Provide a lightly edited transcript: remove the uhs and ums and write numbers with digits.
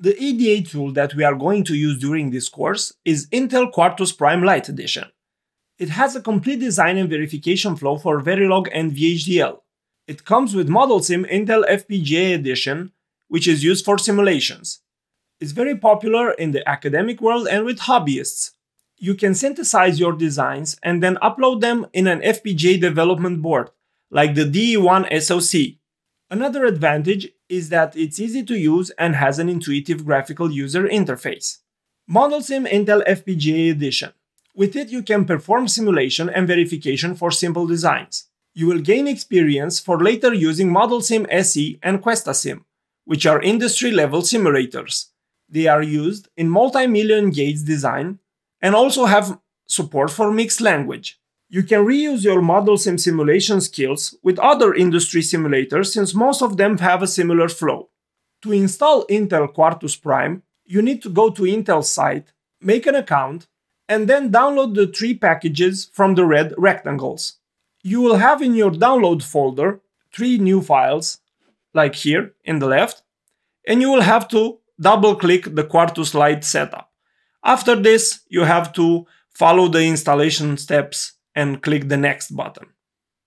The EDA tool that we are going to use during this course is Intel Quartus Prime Lite Edition. It has a complete design and verification flow for Verilog and VHDL. It comes with ModelSim Intel FPGA Edition, which is used for simulations. It's very popular in the academic world and with hobbyists. You can synthesize your designs and then upload them in an FPGA development board, like the DE1 SoC. Another advantage is that it's easy to use and has an intuitive graphical user interface. ModelSim Intel FPGA Edition. With it, you can perform simulation and verification for simple designs. You will gain experience for later using ModelSim SE and QuestaSim, which are industry-level simulators. They are used in multi-million gates design and also have support for mixed language. You can reuse your ModelSim simulation skills with other industry simulators since most of them have a similar flow. To install Intel Quartus Prime, you need to go to Intel's site, make an account, and then download the three packages from the red rectangles. You will have in your download folder three new files, like here in the left, and you will have to double-click the Quartus Lite setup. After this, you have to follow the installation steps and click the next button.